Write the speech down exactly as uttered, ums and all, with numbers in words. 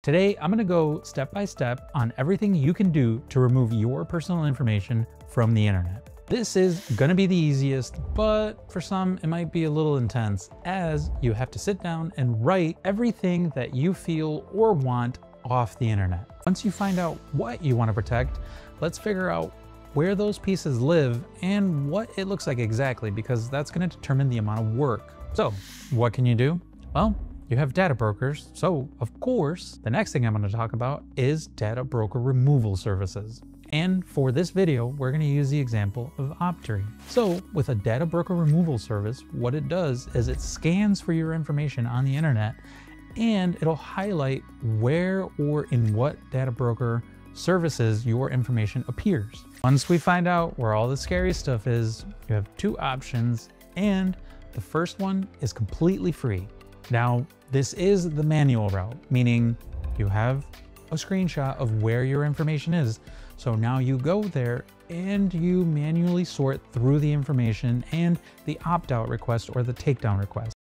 Today, I'm going to go step by step on everything you can do to remove your personal information from the internet. This is going to be the easiest, but for some, it might be a little intense, as you have to sit down and write everything that you feel or want off the internet. Once you find out what you want to protect, let's figure out where those pieces live and what it looks like exactly, because that's going to determine the amount of work. So what can you do? Well, you have data brokers. So of course, the next thing I'm going to talk about is data broker removal services. And for this video, we're going to use the example of Optery. So with a data broker removal service, what it does is it scans for your information on the internet, and it'll highlight where or in what data broker services your information appears. Once we find out where all the scary stuff is, you have two options, and the first one is completely free. Now, this is the manual route, meaning you have a screenshot of where your information is. So now you go there and you manually sort through the information and the opt-out request or the takedown request.